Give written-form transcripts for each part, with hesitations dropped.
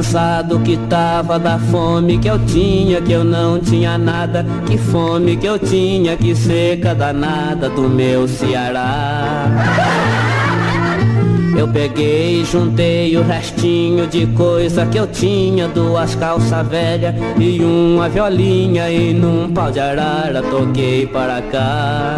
cansado, que tava da fome que eu tinha, que eu não tinha nada. Que fome que eu tinha, que seca danada do meu Ceará. Eu peguei e juntei o restinho de coisa que eu tinha, duas calças velhas e uma violinha, e num pau de arara toquei para cá.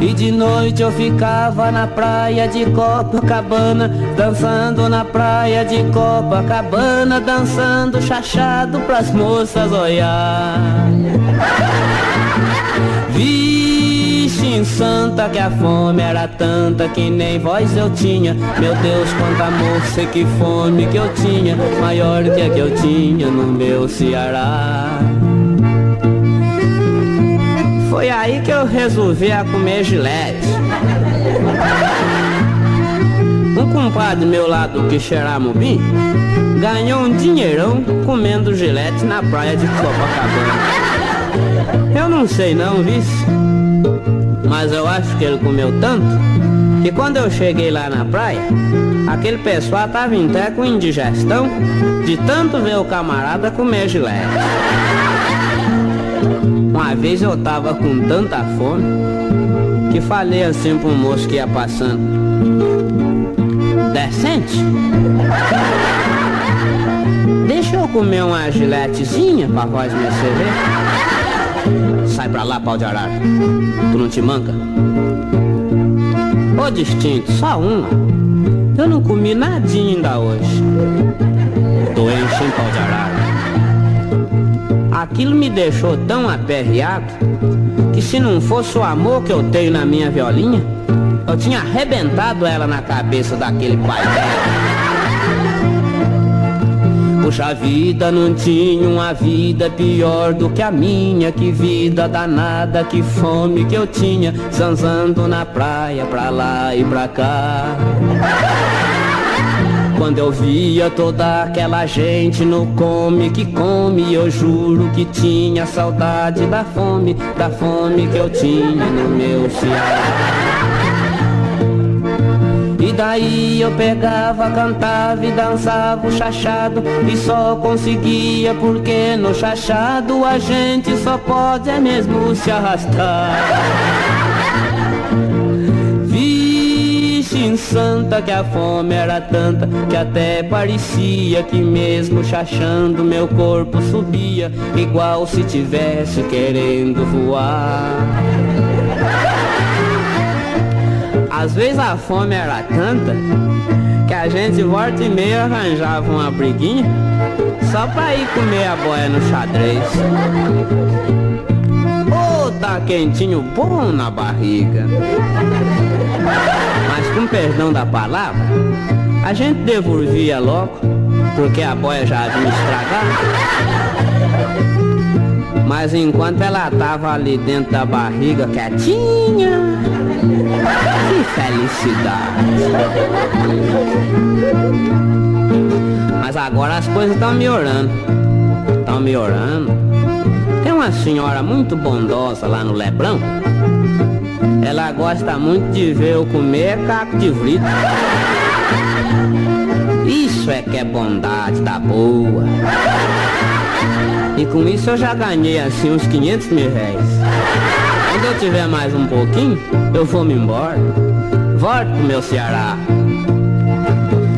E de noite eu ficava na praia de Copacabana, dançando na praia de Copacabana, dançando chachado pras moças olhar. Vixe, em santa, que a fome era tanta que nem voz eu tinha. Meu Deus, quanta moça, que fome que eu tinha, maior que a que eu tinha no meu Ceará. Foi aí que eu resolvi a comer gilete. Um compadre meu lá do Quixeramobim ganhou um dinheirão comendo gilete na praia de Copacabana. Eu não sei não, vice, mas eu acho que ele comeu tanto que quando eu cheguei lá na praia, aquele pessoal tava até com indigestão de tanto ver o camarada comer gilete. Uma vez eu tava com tanta fome que falei assim pro moço que ia passando: decente, deixa eu comer uma giletezinha pra voz me servir. Sai pra lá, pau de arara, tu não te manca. Ô distinto, só uma. Eu não comi nadinha ainda hoje. Tô enchendo, pau de arara. Aquilo me deixou tão aperreado que, se não fosse o amor que eu tenho na minha violinha, eu tinha arrebentado ela na cabeça daquele pai dela. Puxa vida, não tinha uma vida pior do que a minha. Que vida danada, que fome que eu tinha, zanzando na praia pra lá e pra cá. Quando eu via toda aquela gente no come que come, eu juro que tinha saudade da fome que eu tinha no meu Ceará. E daí eu pegava, cantava e dançava o chachado, e só conseguia porque no chachado a gente só pode é mesmo se arrastar. Santa, que a fome era tanta que até parecia que mesmo chachando meu corpo subia, igual se tivesse querendo voar. Às vezes a fome era tanta que a gente volta e meia arranjava uma briguinha só pra ir comer a boia no xadrez. Oh, tá quentinho bom na barriga. Mas com perdão da palavra, a gente devolvia logo, porque a boia já havia estragado. Mas enquanto ela tava ali dentro da barriga quietinha, que felicidade! Mas agora as coisas estão melhorando. Estão melhorando. Tem uma senhora muito bondosa lá no Lebrão. Ela gosta muito de ver eu comer caco de frito. Isso é que é bondade da boa. E com isso eu já ganhei assim uns 500 mil reais. Quando eu tiver mais um pouquinho, eu vou-me embora. Volto pro meu Ceará.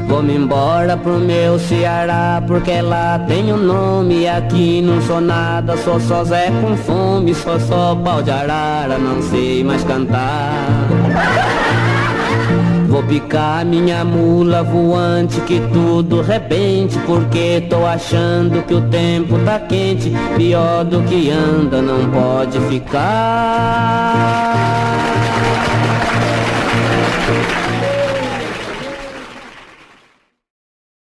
Vou-me embora pro meu Ceará, porque lá tem um nome, aqui não sou nada, sou só Zé com fome, sou só pau de arara, não sei mais cantar. Vou picar minha mula voante, que tudo repente, porque tô achando que o tempo tá quente, pior do que anda não pode ficar.